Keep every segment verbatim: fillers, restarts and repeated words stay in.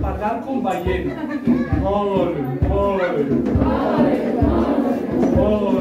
pagar con ballena. Ore, ore, ore,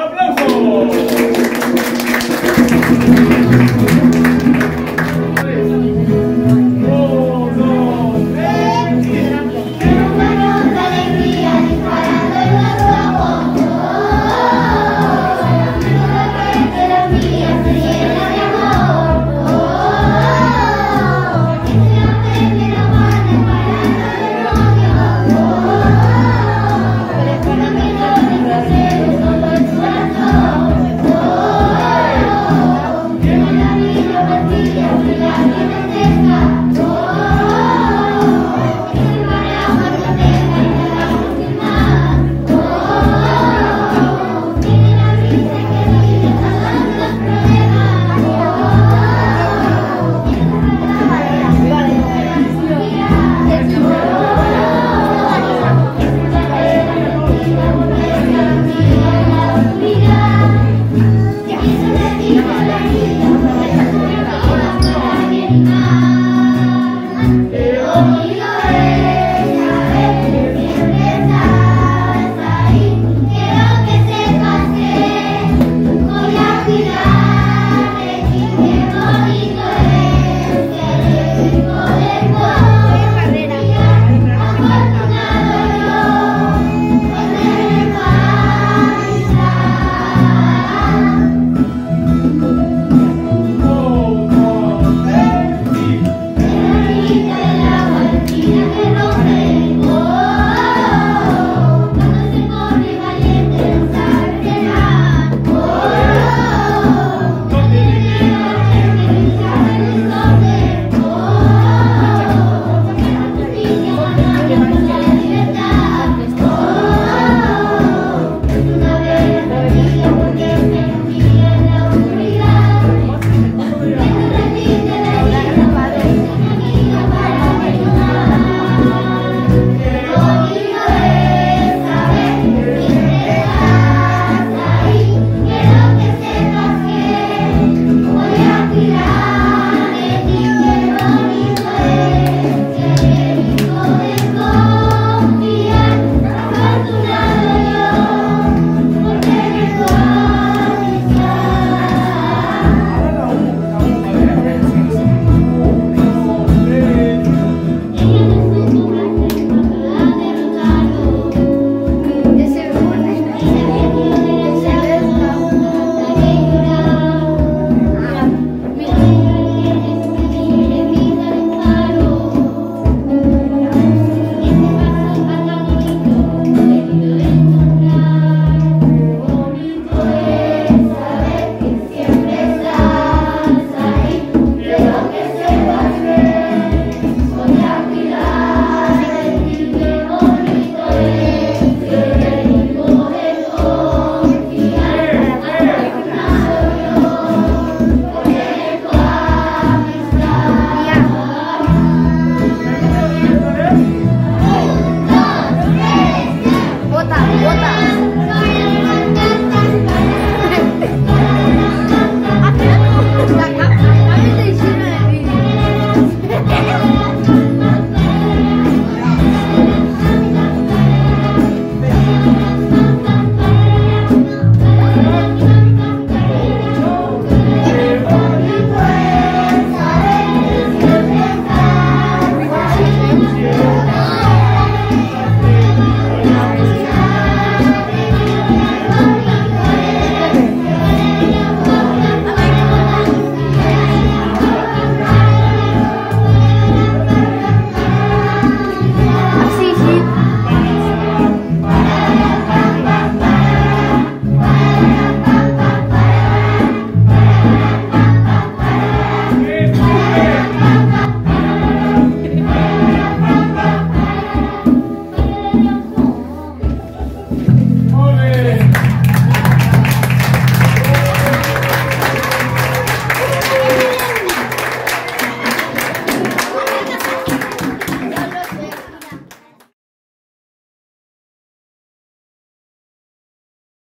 ¡Aplausos!